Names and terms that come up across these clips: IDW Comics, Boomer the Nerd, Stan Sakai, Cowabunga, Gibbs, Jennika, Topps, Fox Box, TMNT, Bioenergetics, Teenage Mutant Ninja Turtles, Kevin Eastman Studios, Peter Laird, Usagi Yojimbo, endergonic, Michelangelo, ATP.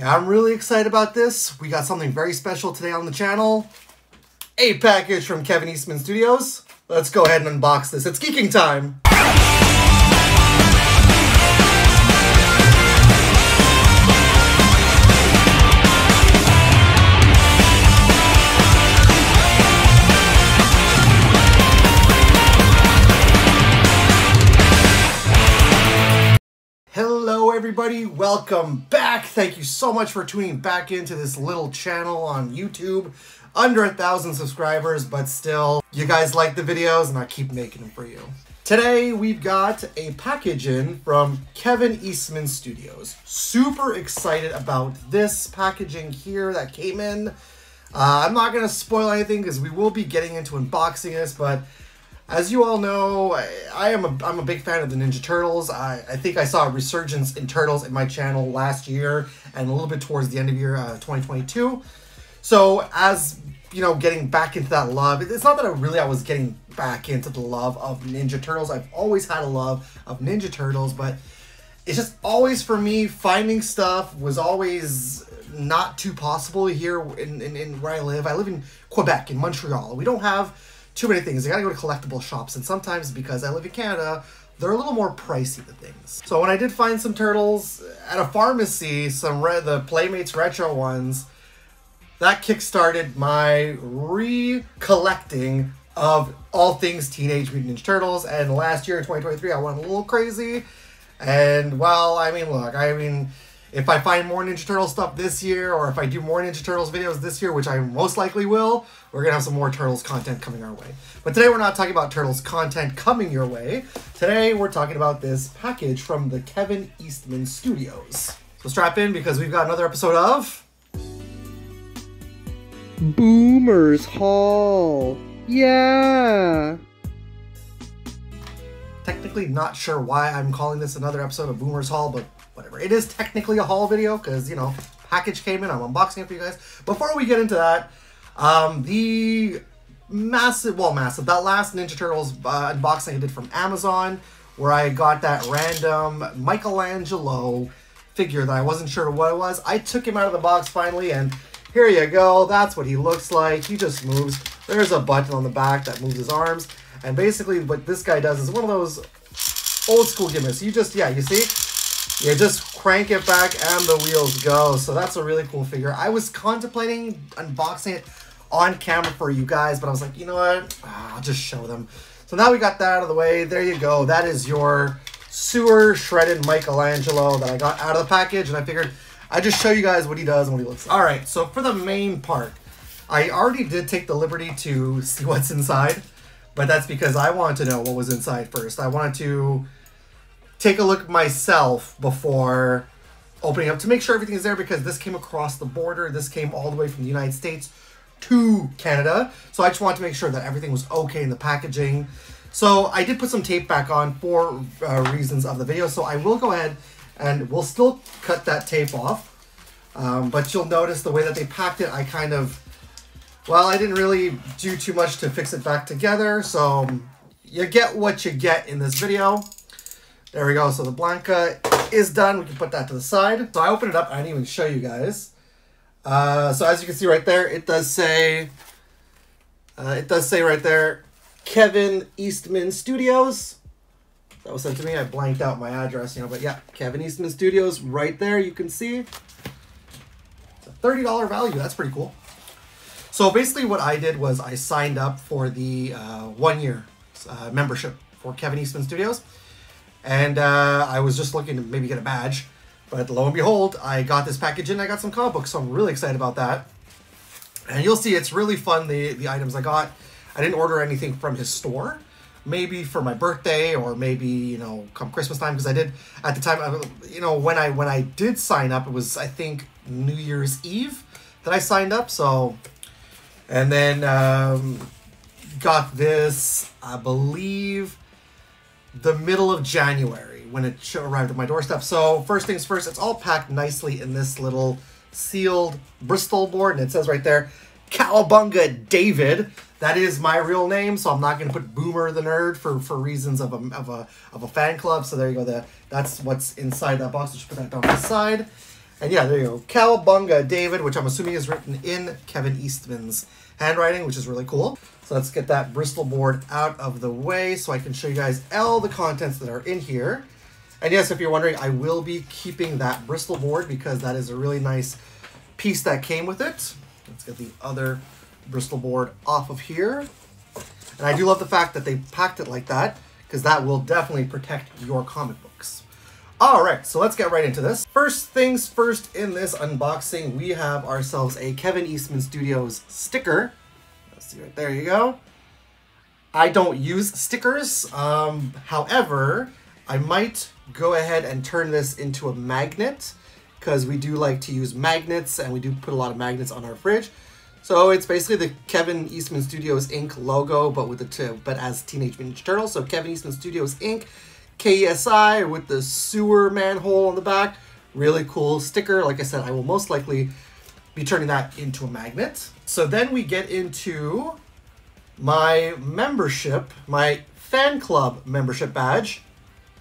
Yeah, I'm really excited about this. We got something very special today on the channel. A package from Kevin Eastman Studios. Let's go ahead and unbox this. It's geeking time. Everybody, welcome back. Thank you so much for tuning back into this little channel on YouTube. Under 1,000 subscribers, but still, you guys like the videos and I keep making them for you. Today, we've got a package in from Kevin Eastman Studios. Super excited about this packaging here that came in. I'm not going to spoil anything because we will be getting into unboxing this, but as you all know, I'm a big fan of the Ninja Turtles. I think I saw a resurgence in Turtles in my channel last year and a little bit towards the end of year 2022. So as, you know, getting back into that love, it's not that I was getting back into the love of Ninja Turtles. I've always had a love of Ninja Turtles, but it's just always for me, finding stuff was always not too possible here in where I live. I live in Quebec, in Montreal. We don't have too many things. I gotta go to collectible shops, and sometimes because I live in Canada, they're a little more pricey than things. So when I did find some Turtles at a pharmacy, the Playmates Retro ones, that kickstarted my re-collecting of all things Teenage Mutant Ninja Turtles. And last year, 2023, I went a little crazy. And well, I mean, look, if I find more Ninja Turtle stuff this year, or if I do more Ninja Turtles videos this year, which I most likely will, we're going to have some more Turtles content coming our way. But today we're not talking about Turtles content coming your way. Today we're talking about this package from the Kevin Eastman Studios. So strap in because we've got another episode of Boomer's Hall. Yeah! Technically not sure why I'm calling this another episode of Boomer's Hall, but whatever. It is technically a haul video because, you know, package came in. I'm unboxing it for you guys. Before we get into that, the massive, that last Ninja Turtles unboxing I did from Amazon, where I got that random Michelangelo figure that I wasn't sure what it was. I took him out of the box finally, and here you go. That's what he looks like. He just moves. There's a button on the back that moves his arms. And basically what this guy does is one of those old school gimmicks. You just, yeah, you see? Yeah, just crank it back and the wheels go. So that's a really cool figure. I was contemplating unboxing it on camera for you guys, but I was like, you know what? I'll just show them. So now we got that out of the way. There you go. That is your sewer shredded Michelangelo that I got out of the package. And I figured I'd just show you guys what he does and what he looks like. All right, so for the main part, I already did take the liberty to see what's inside, but that's because I wanted to know what was inside first. I wanted to take a look myself before opening up to make sure everything is there, because this came across the border. This came all the way from the United States to Canada. So I just wanted to make sure that everything was okay in the packaging. So I did put some tape back on for reasons of the video. So I will go ahead and we'll still cut that tape off. But you'll notice the way that they packed it, I kind of, well, I didn't really do too much to fix it back together. So you get what you get in this video. There we go. So the Blanca is done. We can put that to the side. So I opened it up. I didn't even show you guys. So as you can see right there, it does say right there, Kevin Eastman Studios. That was sent to me. I blanked out my address, you know, but yeah, Kevin Eastman Studios right there. You can see it's a $30 value. That's pretty cool. So basically what I did was I signed up for the 1 year membership for Kevin Eastman Studios. And I was just looking to maybe get a badge, but lo and behold, I got this package in. I got some comic books, so I'm really excited about that. And you'll see it's really fun, the items I got. I didn't order anything from his store, maybe for my birthday or maybe, you know, come Christmas time, because I did, at the time, you know, when I did sign up, it was, I think, New Year's Eve that I signed up. So, and then got this, I believe, the middle of January when it arrived at my doorstep. So first things first, it's all packed nicely in this little sealed Bristol board, and it says right there, Cowabunga David. That is my real name, so I'm not going to put Boomer the Nerd for reasons of a fan club. So there you go. That's what's inside that box. Just put that down to the side. And yeah, there you go. Cowabunga David, which I'm assuming is written in Kevin Eastman's handwriting, which is really cool. So let's get that Bristol board out of the way so I can show you guys all the contents that are in here. And yes, if you're wondering, I will be keeping that Bristol board because that is a really nice piece that came with it. Let's get the other Bristol board off of here. And I do love the fact that they packed it like that because that will definitely protect your comic books. All right, so let's get right into this. First things first in this unboxing, we have ourselves a Kevin Eastman Studios sticker. Let's see right there, you go. I don't use stickers. However, I might go ahead and turn this into a magnet because we do like to use magnets and we do put a lot of magnets on our fridge. So it's basically the Kevin Eastman Studios Inc. logo, but with the but as Teenage Mutant Ninja Turtles. So Kevin Eastman Studios Inc. KESI with the sewer manhole on the back. Really cool sticker. Like I said, I will most likely be turning that into a magnet. So then we get into my membership, my fan club membership badge.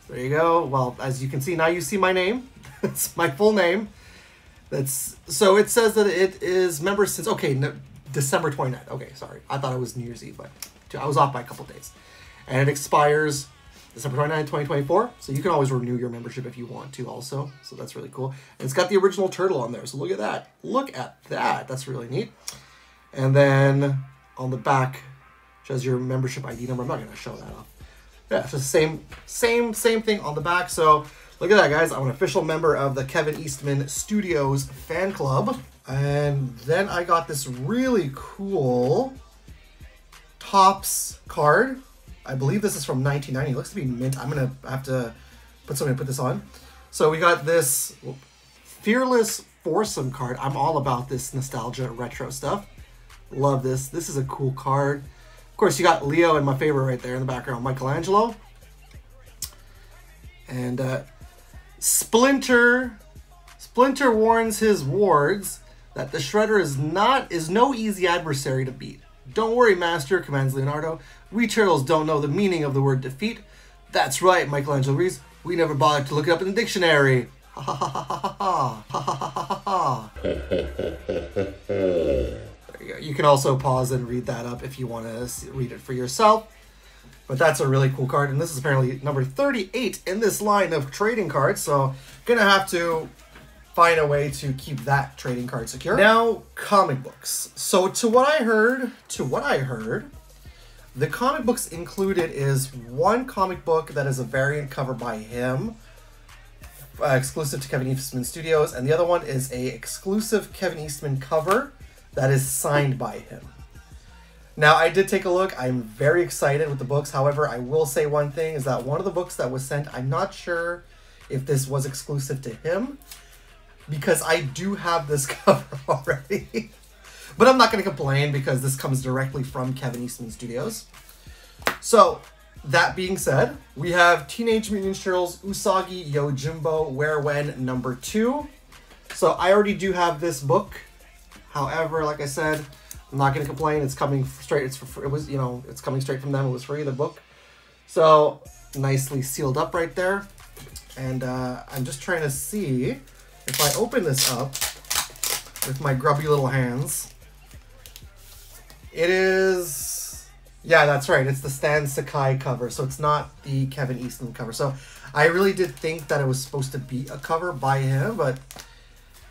There you go. Well, as you can see, now you see my name. It's my full name. That's so it says that it is member since, okay, no, December 29th. Okay, sorry. I thought it was New Year's Eve, but I was off by a couple of days. And it expires December 29th, 2024. So you can always renew your membership if you want to also. So that's really cool. And it's got the original turtle on there. So look at that. Look at that. That's really neat. And then on the back, shows your membership ID number. I'm not going to show that off. Yeah, it's the same thing on the back. So look at that, guys. I'm an official member of the Kevin Eastman Studios fan club. And then I got this really cool Topps card. I believe this is from 1990. It looks to be mint. I'm going to have to put somebody to put this on. So we got this Fearless Foursome card. I'm all about this nostalgia retro stuff. Love this. This is a cool card. Of course, you got Leo and my favorite right there in the background, Michelangelo. And Splinter warns his wards that the Shredder is no easy adversary to beat. Don't worry, Master, commands Leonardo. We turtles don't know the meaning of the word defeat. That's right, Michelangelo reads. We never bothered to look it up in the dictionary. Ha ha ha ha ha ha ha ha ha. You can also pause and read that up if you want to read it for yourself. But that's a really cool card. And this is apparently number 38 in this line of trading cards. So going to have to find a way to keep that trading card secure. Now, comic books. So to what I heard, the comic books included is one comic book that is a variant cover by him, exclusive to Kevin Eastman Studios. And the other one is a exclusive Kevin Eastman cover that is signed by him. Now, I did take a look. I'm very excited with the books. However, I will say one thing is that one of the books that was sent, I'm not sure if this was exclusive to him because I do have this cover already. But I'm not going to complain because this comes directly from Kevin Eastman Studios. So, that being said, we have Teenage Mutant Ninja Turtles Usagi Yojimbo Where When number 2. So, I already do have this book. However, like I said, I'm not going to complain. It's coming straight. It's coming straight from them. It was free, the book. So nicely sealed up right there. And I'm just trying to see if I open this up with my grubby little hands. It is, yeah, that's right. It's the Stan Sakai cover. So it's not the Kevin Eastman cover. So I really did think that it was supposed to be a cover by him, but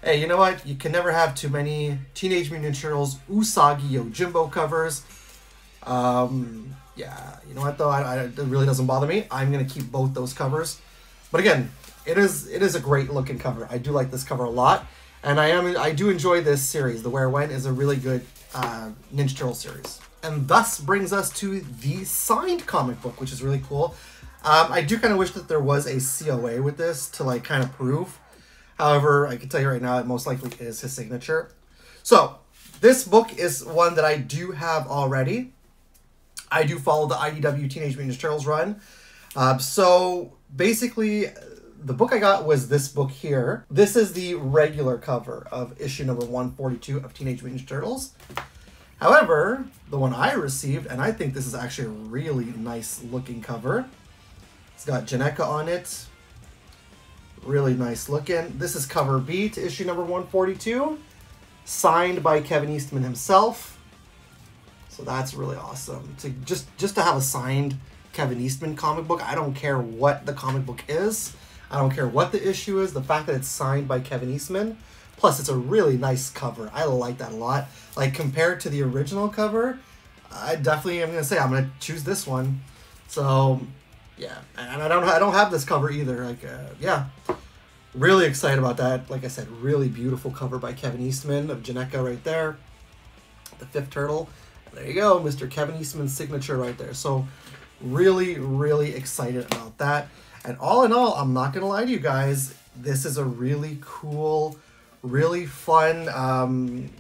hey, you know what? You can never have too many Teenage Mutant Ninja Turtles Usagi Yojimbo covers. Yeah, you know what though? It really doesn't bother me. I'm gonna keep both those covers. But again, it is a great looking cover. I do like this cover a lot, and I do enjoy this series. The Where When is a really good Ninja Turtle series, and thus brings us to the signed comic book, which is really cool. I do kind of wish that there was a COA with this to like kind of prove. However, I can tell you right now, it most likely is his signature. So, this book is one that I do have already. I do follow the IDW Teenage Mutant Ninja Turtles run. So, basically, the book I got was this book here. This is the regular cover of issue number 142 of Teenage Mutant Ninja Turtles. However, the one I received, and I think this is actually a really nice looking cover. It's got Jennika on it. Really nice looking. This is cover B to issue number 142, signed by Kevin Eastman himself. So that's really awesome. To just to have a signed Kevin Eastman comic book, I don't care what the comic book is, I don't care what the issue is, the fact that it's signed by Kevin Eastman, plus it's a really nice cover. I like that a lot. Like, compared to the original cover, I definitely am going to say I'm going to choose this one. So yeah, and I don't have this cover either. Like, yeah, really excited about that. Like I said, really beautiful cover by Kevin Eastman of Jennika right there, the fifth turtle. There you go, Mr. Kevin Eastman's signature right there. So really, really excited about that. And all in all, I'm not going to lie to you guys, this is a really cool, really fun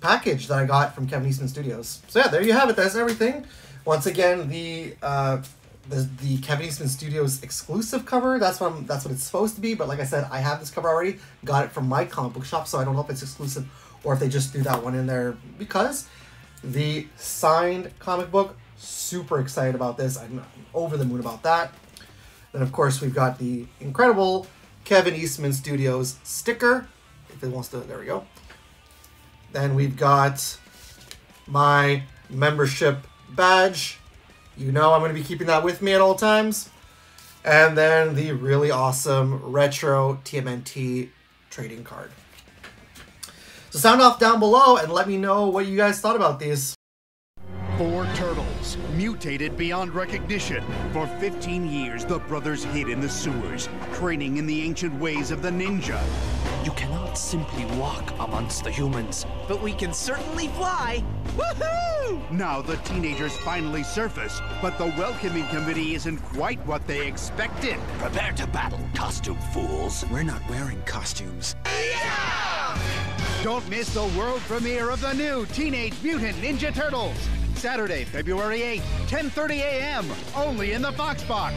package that I got from Kevin Eastman Studios. So yeah, there you have it. That's everything. Once again, the Kevin Eastman Studios exclusive cover. That's what it's supposed to be. But like I said, I have this cover already. Got it from my comic book shop, so I don't know if it's exclusive or if they just threw that one in there because the signed comic book. Super excited about this. I'm over the moon about that. Then of course we've got the incredible Kevin Eastman Studios sticker. If it wants to, there we go. Then we've got my membership badge. You know I'm going to be keeping that with me at all times. And then the really awesome retro TMNT trading card. So sound off down below and let me know what you guys thought about these. 4 turtles, mutated beyond recognition. For 15 years, the brothers hid in the sewers, training in the ancient ways of the ninja. You cannot simply walk amongst the humans, but we can certainly fly. Woohoo! Now the teenagers finally surface, but the welcoming committee isn't quite what they expected. Prepare to battle, costume fools. We're not wearing costumes. Yeah! Don't miss the world premiere of the new Teenage Mutant Ninja Turtles. Saturday, February 8th, 10:30 a.m., only in the Fox Box.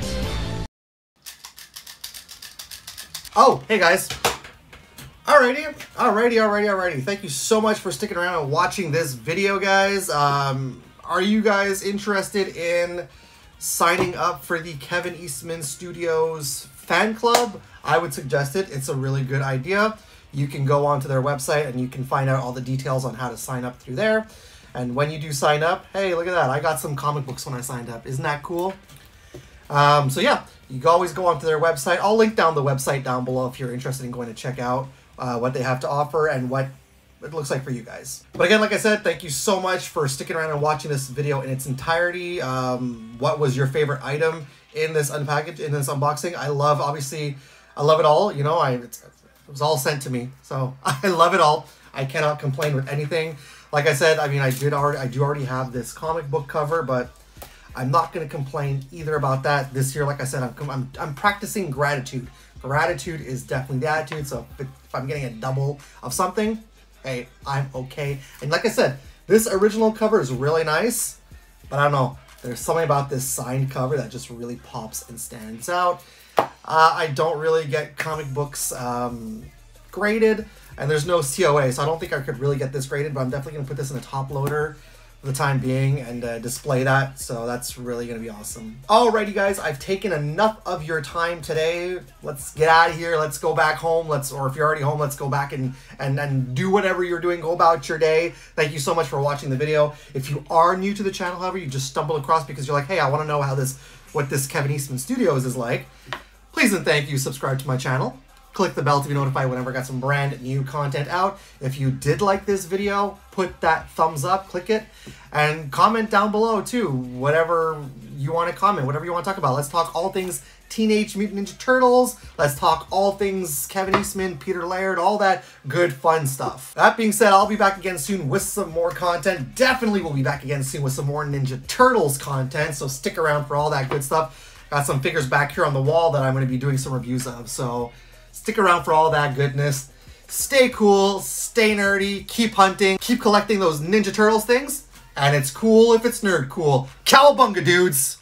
Oh, hey guys. Alrighty. Thank you so much for sticking around and watching this video, guys. Are you guys interested in signing up for the Kevin Eastman Studios fan club? I would suggest it. It's a really good idea. You can go onto their website and you can find out all the details on how to sign up through there. And when you do sign up, hey, look at that. I got some comic books when I signed up. Isn't that cool? So yeah, you can always go onto their website. I'll link down the website down below if you're interested in going to check out what they have to offer and what it looks like for you guys. But again, like I said, thank you so much for sticking around and watching this video in its entirety. What was your favorite item in this unboxing? I love it all. You know, it was all sent to me. So I love it all. I cannot complain with anything. Like I said, I mean, I do already have this comic book cover, but I'm not going to complain either about that. This year, like I said, I'm practicing gratitude. Gratitude is definitely the attitude, so if I'm getting a double of something, hey, I'm okay. And like I said, this original cover is really nice, but I don't know. There's something about this signed cover that just really pops and stands out. I don't really get comic books graded. And there's no COA, so I don't think I could really get this graded, but I'm definitely going to put this in a top loader for the time being and display that, so that's really going to be awesome. Alrighty guys, I've taken enough of your time today. Let's get out of here, let's go back home, or if you're already home, let's go back and do whatever you're doing, go about your day. Thank you so much for watching the video. If you are new to the channel, however, you just stumbled across because you're like, hey, I want to know what this Kevin Eastman Studios is like, please and thank you, subscribe to my channel. Click the bell to be notified whenever I got some brand new content out. If you did like this video, put that thumbs up, click it, and comment down below too. Whatever you want to comment, whatever you want to talk about. Let's talk all things Teenage Mutant Ninja Turtles. Let's talk all things Kevin Eastman, Peter Laird, all that good fun stuff. That being said, I'll be back again soon with some more content. Definitely will be back again soon with some more Ninja Turtles content, so stick around for all that good stuff. Got some figures back here on the wall that I'm going to be doing some reviews of, so stick around for all that goodness. Stay cool, stay nerdy, keep hunting, keep collecting those Ninja Turtles things, and it's cool if it's nerd cool. Cowabunga, dudes!